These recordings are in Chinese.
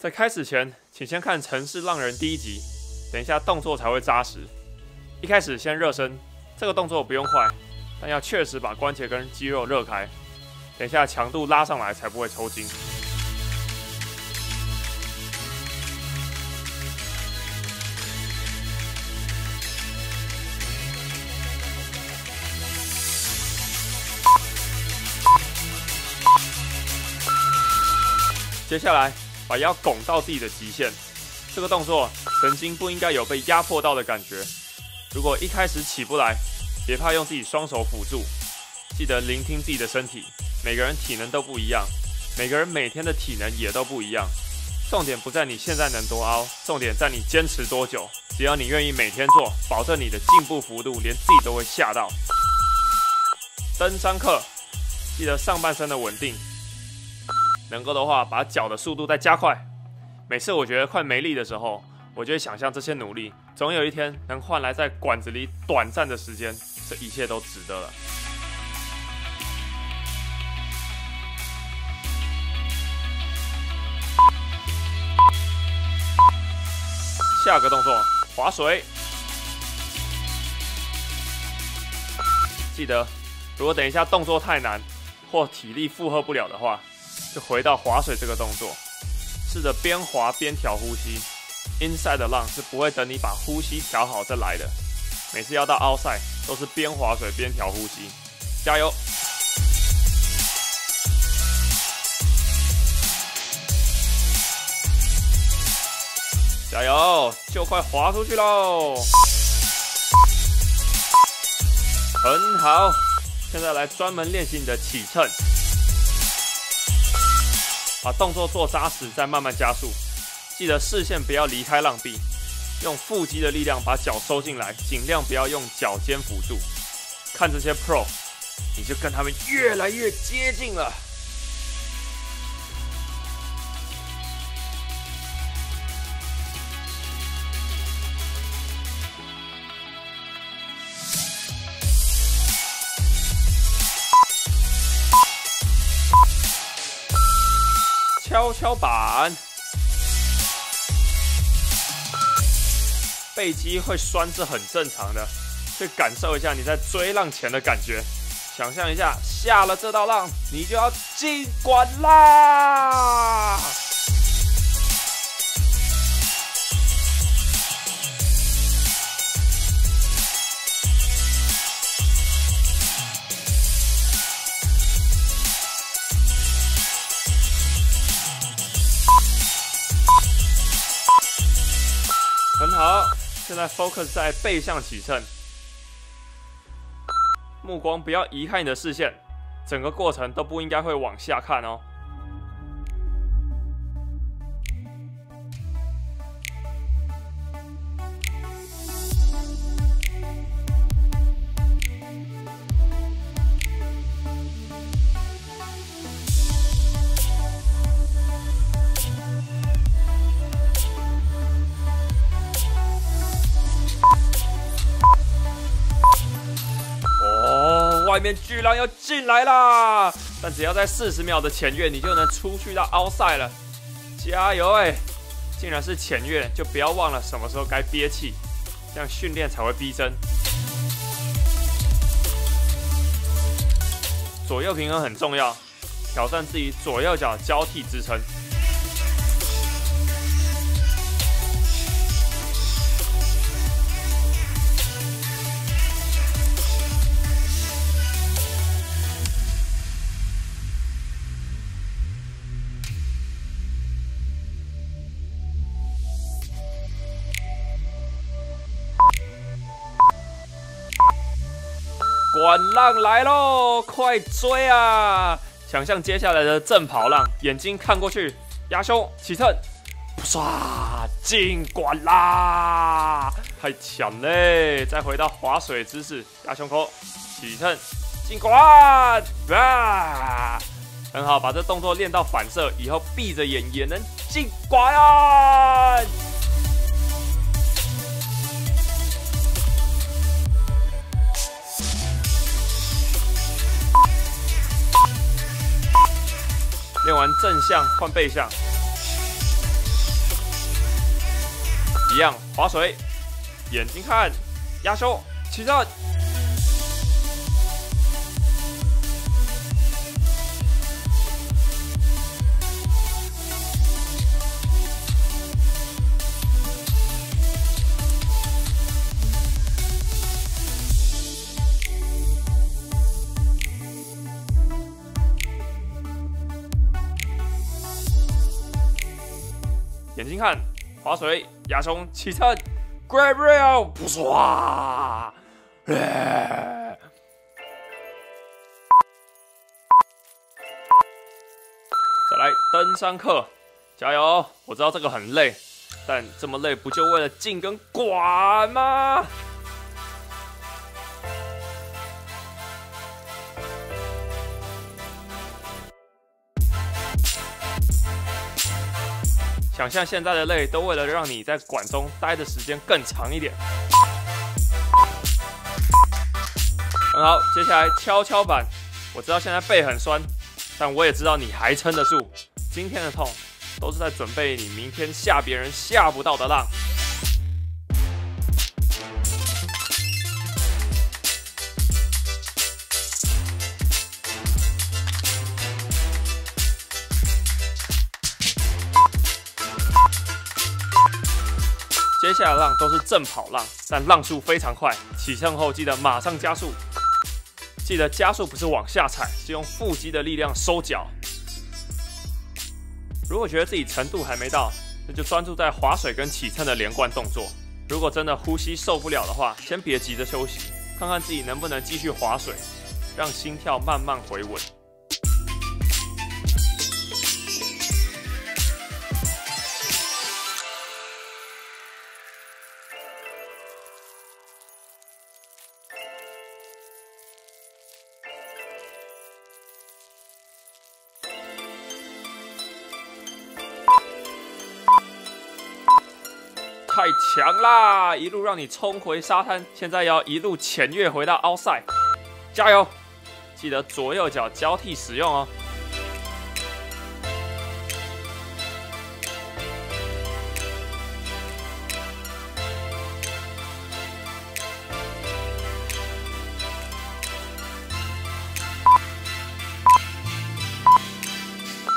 在开始前，请先看《城市浪人》第一集，等一下动作才会扎实。一开始先热身，这个动作不用快，但要确实把关节跟肌肉热开，等一下强度拉上来才不会抽筋。 接下来把腰拱到自己的极限，这个动作神经不应该有被压迫到的感觉。如果一开始起不来，别怕，用自己双手辅助。记得聆听自己的身体，每个人体能都不一样，每个人每天的体能也都不一样。重点不在你现在能多凹，重点在你坚持多久。只要你愿意每天做，保证你的进步幅度连自己都会吓到。登山课，记得上半身的稳定。 能够的话，把脚的速度再加快。每次我觉得快没力的时候，我就会想象这些努力，总有一天能换来在馆子里短暂的时间，这一切都值得了。下个动作，划水。记得，如果等一下动作太难，或体力负荷不了的话， 就回到划水这个动作，试着边划边调呼吸。Inside 的浪是不会等你把呼吸调好再来的，每次要到 Outside 都是边划水边调呼吸，加油！加油，就快划出去喽！很好，现在来专门练习你的起乘。 把动作做扎实，再慢慢加速。记得视线不要离开浪壁，用腹肌的力量把脚收进来，尽量不要用脚尖辅助。看这些 Pro， 你就跟他们越来越接近了。跷跷板，背肌会酸是很正常的，去感受一下你在追浪前的感觉。想象一下，下了这道浪，你就要进馆啦！好，现在 focus 在背向起乘，目光不要移开你的视线，整个过程都不应该会往下看哦。外面巨浪要进来啦！但只要在40秒的前越，你就能出去到 outside 了。加油哎！竟然是前越，就不要忘了什么时候该憋气，这样训练才会逼真。左右平衡很重要，挑战自己左右脚交替支撑。 管浪来喽，快追啊！想象接下来的正跑浪，眼睛看过去，压胸起乘，唰进管啦！太强嘞！再回到划水姿势，压胸口起乘进管啊！很好，把这动作练到反射，以后闭着眼也能进管啊！ 练完正向换背向，一样划水，眼睛看，压缩，起身。 眼睛看，划水，压胸，起撑 ，grab rail， 不刷。再来登山课，加油！我知道这个很累，但这么累不就为了进跟管吗？ 想象现在的累，都为了让你在馆中待的时间更长一点。很好，接下来跷跷板。我知道现在背很酸，但我也知道你还撑得住。今天的痛，都是在准备你明天下别人下不到的浪。接下来的浪都是正跑浪，但浪速非常快。起身后记得马上加速，记得加速不是往下踩，是用腹肌的力量收脚。如果觉得自己程度还没到，那就专注在划水跟起撑的连贯动作。如果真的呼吸受不了的话，先别急着休息，看看自己能不能继续划水，让心跳慢慢回稳。 太强啦！一路让你冲回沙滩，现在要一路潜跃回到凹赛，加油！记得左右脚交替使用哦。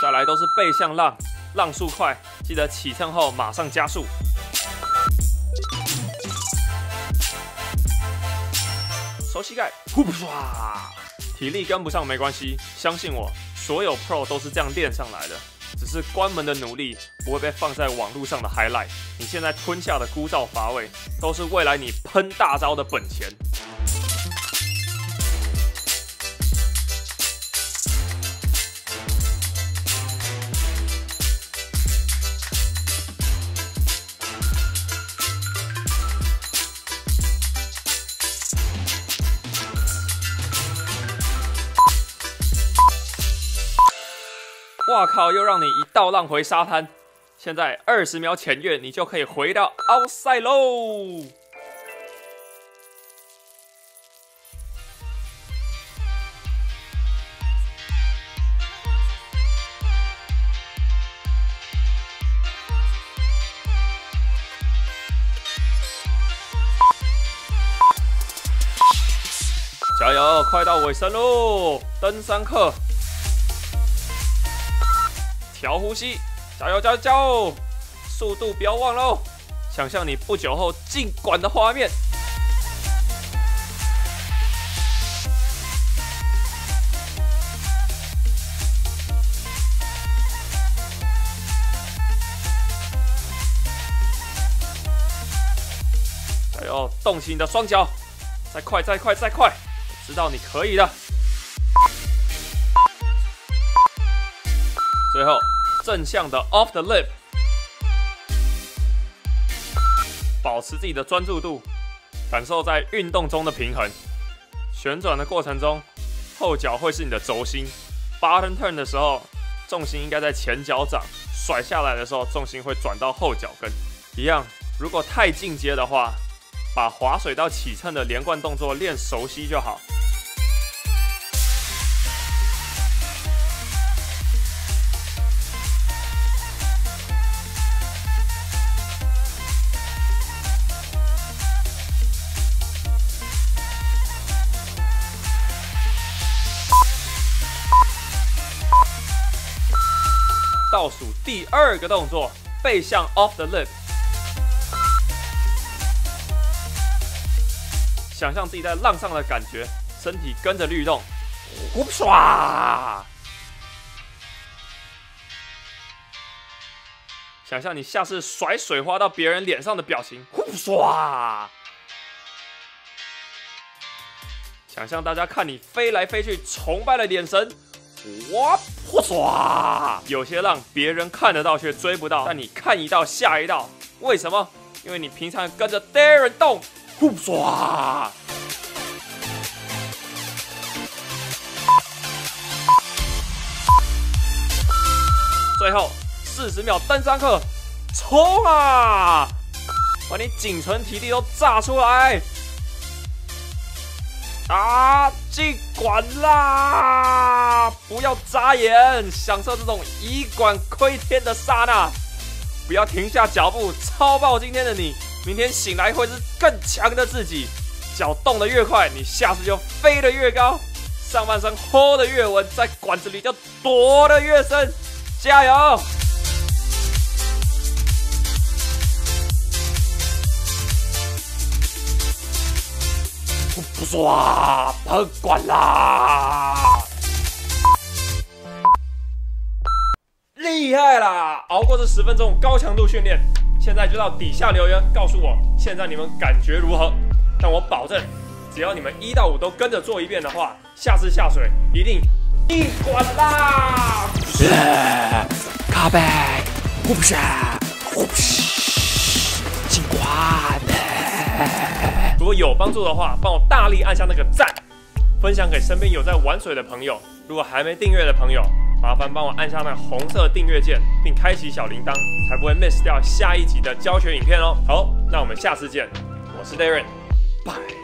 再来都是背向浪，浪速快，记得起乘后马上加速。 收膝盖，呼不刷，体力跟不上没关系，相信我，所有 Pro 都是这样练上来的。只是关门的努力不会被放在网络上的 highlight。你现在吞下的枯燥乏味，都是未来你喷大招的本钱。哇靠！又让你一道浪回沙滩，现在20秒潜跃，你就可以回到凹赛喽。加油，快到尾声喽！登山课。 调呼吸，加油加油加油！速度不要忘喽！想象你不久后进馆的画面。加油，动起你的双脚！再快再快再快！我知道你可以的。最后。 正向的 off the lip， 保持自己的专注度，感受在运动中的平衡。旋转的过程中，后脚会是你的轴心。Bottom turn 的时候，重心应该在前脚掌；甩下来的时候，重心会转到后脚跟。一样，如果太进阶的话，把划水到起乘的连贯动作练熟悉就好。第二个动作，背向 off the lip。想象自己在浪上的感觉，身体跟着律动，呼唰！想象你下次甩水花到别人脸上的表情，呼唰！想象大家看你飞来飞去，崇拜的眼神，哇！呼唰！有些浪别人看得到却追不到，但你看一道吓一道，为什么？因为你平常跟着 Darren 动。 呼唰！最后40秒登山课，冲啊！把你仅存体力都炸出来！啊，进管啦！不要眨眼，享受这种以管窥天的刹那，不要停下脚步，超爆今天的你！ 明天醒来会是更强的自己，脚动得越快，你下次就飞得越高，上半身 hold 得越稳，在管子里就躲得越深，加油！不说啊，喷管啦！厉害啦，熬过这10分钟高强度训练。 现在就到底下留言告诉我，现在你们感觉如何？但我保证，只要你们1到5都跟着做一遍的话，下次下水一定一管啦！卡背，呼吸，呼吸，进管。如果有帮助的话，帮我大力按下那个赞，分享给身边有在玩水的朋友。如果还没订阅的朋友。 麻烦帮我按下那红色订阅键，并开启小铃铛，才不会 miss 掉下一集的教学影片哦。好，那我们下次见，我是 Darren， 拜。